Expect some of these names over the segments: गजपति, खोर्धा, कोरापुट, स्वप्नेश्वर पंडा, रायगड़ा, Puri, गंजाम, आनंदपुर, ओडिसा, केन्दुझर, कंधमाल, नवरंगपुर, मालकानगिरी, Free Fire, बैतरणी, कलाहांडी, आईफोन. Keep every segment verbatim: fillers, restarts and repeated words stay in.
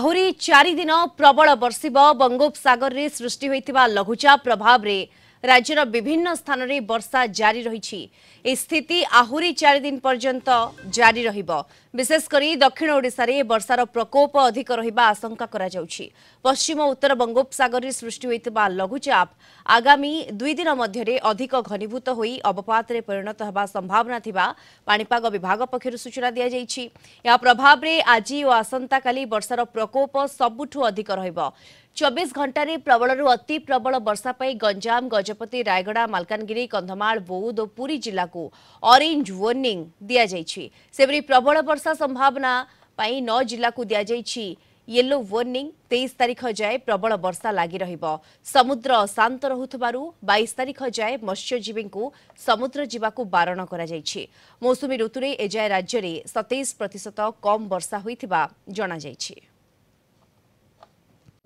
आहुरी चारि दिन प्रबल बर्षिब बंगोपसगर में सृष्टि होइतिबा लघुचाप प्रभाव रे राज्यर विभिन्न स्थान रे वर्षा जारी रही। ए स्थिति आहुरी चारि दिन पर्यंत जारी रहिबो। विशेष करी दक्षिण ओडिसा रे वर्षार प्रकोप अधिक रहिबा आशंका करा जाउछि। पश्चिम उत्तर बंगोपसगर रे सृष्टि होइतिबा लघुचाप आगामी दुई दिन मध्य रे अधिक घनीभूत होई अवपात रे परिणत हेबा संभावना थिबा पाणीपाग विभाग पक्षरु सूचना दिया जाइछि। या प्रभाव रे आजि ओ आसंता काली वर्षार प्रकोप सबुठु अधिक रहिबो। चौबीस घंटा रे प्रबलरू अति प्रबल वर्षा पाई गंजाम गजपति रायगड़ा मालकानगिरी कंधमाल बौद्ध और पुरी जिला को ऑरेंज वार्निंग दिया जाइछि। सेबरी प्रबल वर्षा संभावना पाई नौ जिला को दिया जाइछि येलो वार्निंग। तेईस तारीख जाए प्रबल वर्षा लागी रहिबो। समुद्र शांत रहुथबारु बाईस तारीख जाए मत्स्यजीवी को समुद्र जीवाकू बारण करा जाइछि। मौसमी ऋतु रे ए जाए राज्य रे सतैश प्रतिशत कम वर्षा होइथिबा जणा जाइछि।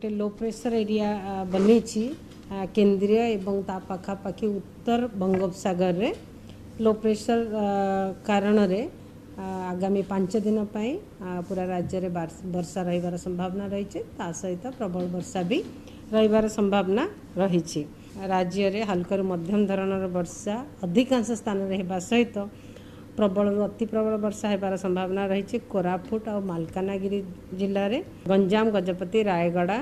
लो प्रेसर एरिया बने केन्द्रीय एवं तापाखापाखि उत्तर बंगोपसगर रे लो प्रेसर कारण रे आगामी पांच दिन पूरा राज्य रे वर्षा रहिबार संभावना रही। सहित प्रबल वर्षा भी रहिबार संभावना रही। राज्य रे हल्कर मध्यम धरणर वर्षा अधिकांश स्थान रे हेबा सहित प्रबल अति प्रबल वर्षा होबार संभावना रही। कोरापुट और मालकानगिरी जिले में गंजाम गजपति रायगड़ा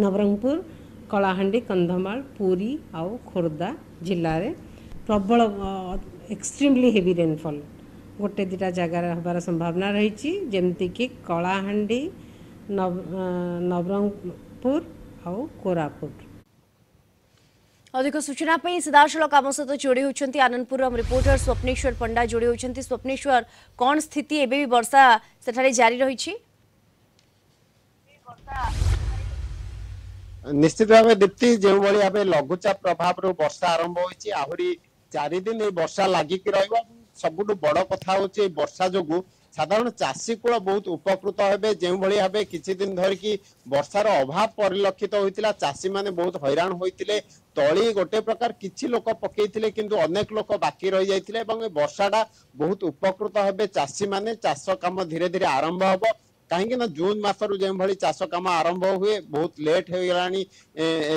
नवरंगपुर कलाहांडी कंधमाल पुरी और खोर्धा जिले में प्रबल एक्सट्रीमली हेवी रेनफॉल गोटे दुटा जगार होबार संभावना रही। जमती कि कलाहांडी नव नवरंगपुर और कोरापुट। अधिक सूचना सीधासलख आम सहित जोड़ी होती आनंदपुर रिपोर्टर स्वप्नेश्वर पंडा जोड़ी होती। स्वप्नेश्वर, कौन स्थिति एबे भी वर्षा सेठारे जारी रही? निश्चित भाव दीप्ति जो भाई लघुचाप प्रभाव रो वर्षा आरंभ होती आहरी चार दिन वर्षा लगिक रहा। सब बड़ कथा हूँ वर्षा जो साधारण चाषी कूल बहुत उपकृत हे। जो भाव किसी दिन धरिकी वर्षार अभाव परिलक्षित होता चाषी मैंने बहुत हैरान होते। तली गोटे प्रकार किसी लोक पकईले किंतु अनेक लोक बाकी रही जाते। वर्षाटा बहुत उपकृत हे चाषी मैंने। चाष काम धीरे धीरे आरंभ हम कहीं ना जून मसरू जो भाई चाष कम आरंभ हुए बहुत लेट हो गलानी।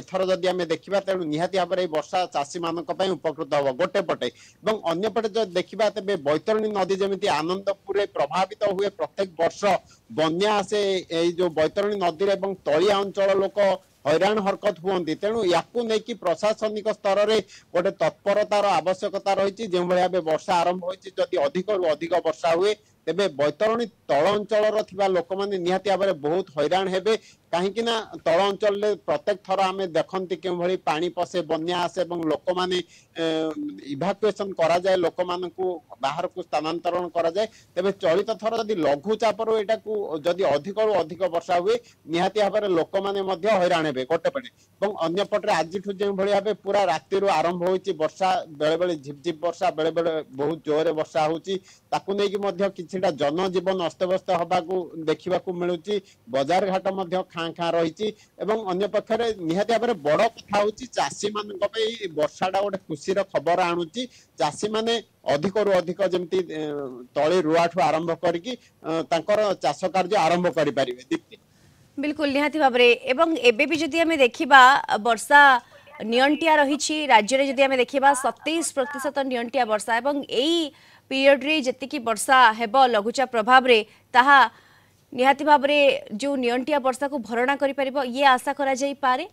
एथर जदि आम देखा तेणु निहाती भाव में वर्षा चाषी मानक उपकृत हम गोटे पटे और अंपटे जो देखा तेज बैतरणी नदी जमी आनंदपुर में प्रभावित हुए। प्रत्येक वर्ष बन्या आसे यो बैतरणी नदी और तलिया अंचल लोक हैरान हरकत हुंती। तेणु या नहीं प्रशासनिक स्तर में गोटे तत्परतार आवश्यकता रही। जो भाई भाव वर्षा आरंभ होती जदि अधिक रु अधिक वर्षा हुए तेबे बैतरणी तल अंचल थिबा लोक माने निहाती भाबरे बहुत हैरान हेबे। कहीं ना तल अंचल प्रत्येक थर आम देखती कि पानी पशे बन्या आसे लोक मैंने इभाकुएसन करा जाए लोक मान को बाहर को स्थानांतरण करा जाए। तेबे चलित थर जदि लघुचाप रो एटा को जदि अधिक रु अधिक वर्षा हुए निहाती भाबरे लोक माने मध्य हैरान हेबे गोटे पटे और अन्य पटे। आजिठु जे भली भाबे पूरा राति रो आरंभ होइछि वर्षा, बेले बेले झिपझिप वर्षा, बेले बेले बहुत जोर रे वर्षा होछि। ताकु नेकी मध्य किछिटा जनजीवन अस्तव्यस्त होबा को देखिबा को मिलुछि। बजार घाट मध्य खाँ खाँ रही। अन्य पक्षरे निहाती भाबरे बड़ कथा होछि चाषी मानक पई वर्षाटा गोटे खुशीर खबर आणुछि। चाषी माने अधिक रु अधिक जेमती तळे रुआठु आरंभ करके तांकर चाष कार्य आरंभ करि परिबे। दीप्ति, बिल्कुल निहाती भाबरे। एवं एबे भी जदि हमें देखिबा वर्षा नियंटिया रही राज्य में। जदि हमें देखिबा सतैश प्रतिशत नियंटिया वर्षा एवं एई पीरियड रे जतिकी वर्षा हेब लघुचाप प्रभाव रे ताहा निहाती भाव में जो नियंटिया वर्षा को भरणा करि परिबो ये आशा करा जाई पारे।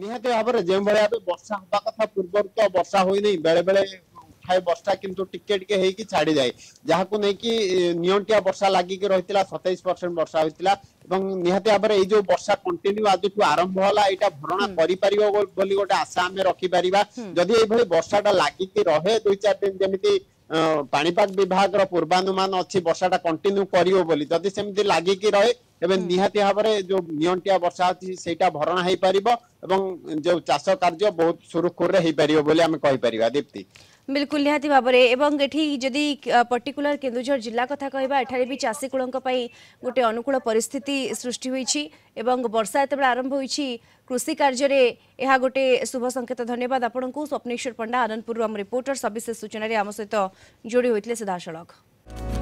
निहाती भाव में जे भले आबे वर्षा होबा कथा पूर्वर तो वर्षा होई नै। बेले बेले उठाए वर्षा किंतु टिके टिके हेकी छाड़ी जाए जहा को नै कि नियंटिया वर्षा लागी के रहितला। सत्ताईस परसेंट वर्षा होइतला एवं निहाती भाव में जो वर्षा कंटिन्यू आज आरंभ होला एटा भरणा परिपार बोली गोटे आशा आम रखिपरिबा। जदि एभली वर्षाटा लागिकी रहे दुई चार दिन जेमिति पाणीपाग विभाग रो पूर्वानुमान अच्छी वर्षाटा कंटिन्यू करियो बोली जदि सेमति लागिकी रहे एवं निहाती भाव में जो नियंटिया वर्षा अछि सेटा भरणा हेई परिबो एवं जो चाष कार्य बहुत सुरखुर रे हेई परिबो बोली हम कहि परिबा। दीप्ति, बिल्कुल निहाती भाव में। एवं एठी जदि पर्टिकुलर केन्दुझर जिला कथा कहबा एठारे भी चाषी कुलंक पई गोटे अनुकूल परिस्थिति सृष्टि होई छि एवं वर्षा एतबेला आरंभ होई छि कृषि कार्य रे एहा गोटे शुभ संकेत। धन्यवाद आपनकू स्वप्नेश्वर पंडा आनंदपुर हम रिपोर्टर सविशेष सूचना रे आम सहित जोड़ी होइतले सीधा सड़क।